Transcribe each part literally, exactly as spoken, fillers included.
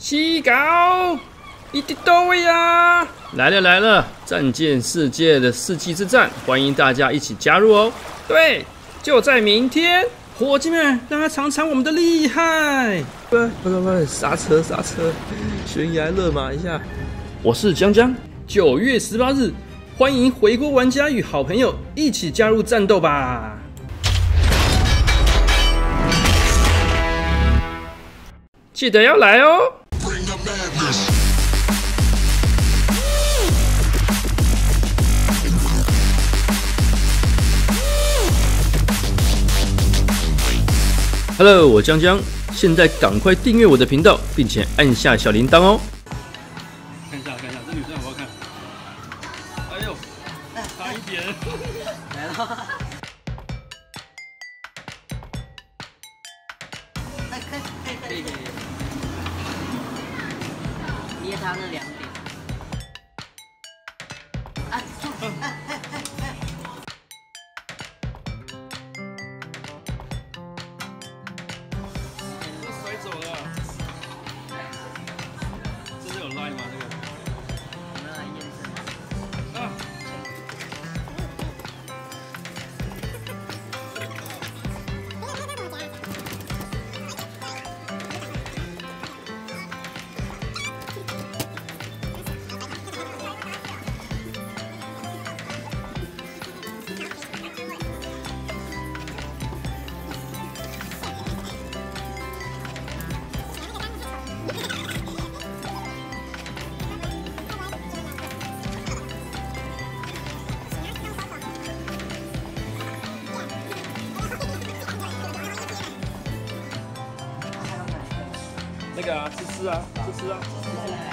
西狗，一滴到位呀！来了来了，战舰世界的世纪之战，欢迎大家一起加入哦！对，就在明天，伙计们，让他尝尝我们的厉害！不不不不，刹车刹车，悬崖勒马一下！我是江江，九月十八日。 欢迎回锅玩家与好朋友一起加入战斗吧！记得要来哦！Hello， 我江江，现在赶快订阅我的频道，并且按下小铃铛哦！ 来了，哎哎哎哎，捏他那两点，哎哎哎哎哎，这甩走了，真的有赖吗？这个？ 那个啊，吃吃啊，吃吃啊，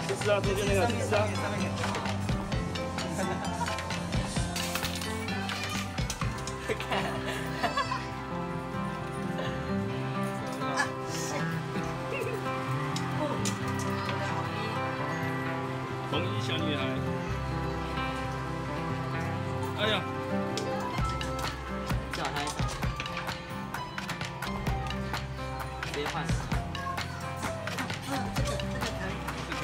吃吃啊，中间那个吃吃啊。看，啊，红衣小女孩。哎呀！叫她一声，别怕死。 没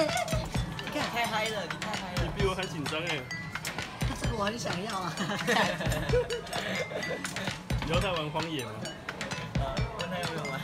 你太嗨了，你太嗨了！你比我还紧张哎！这个我很想要啊！你要他玩荒野吗？啊，问他有没有玩。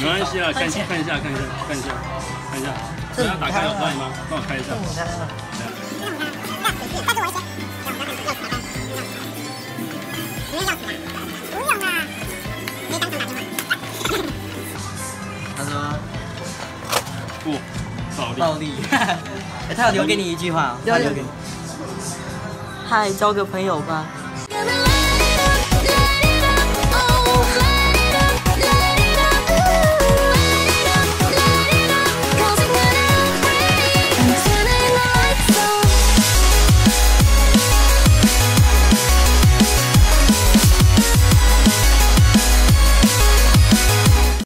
没关系啦，看一下，看一下，看一下，看一下，看一下。等下打开有带吗？帮我开一下。他说不暴力。暴力。哎，他有留给你一句话，他留给你。嗨，交个朋友吧。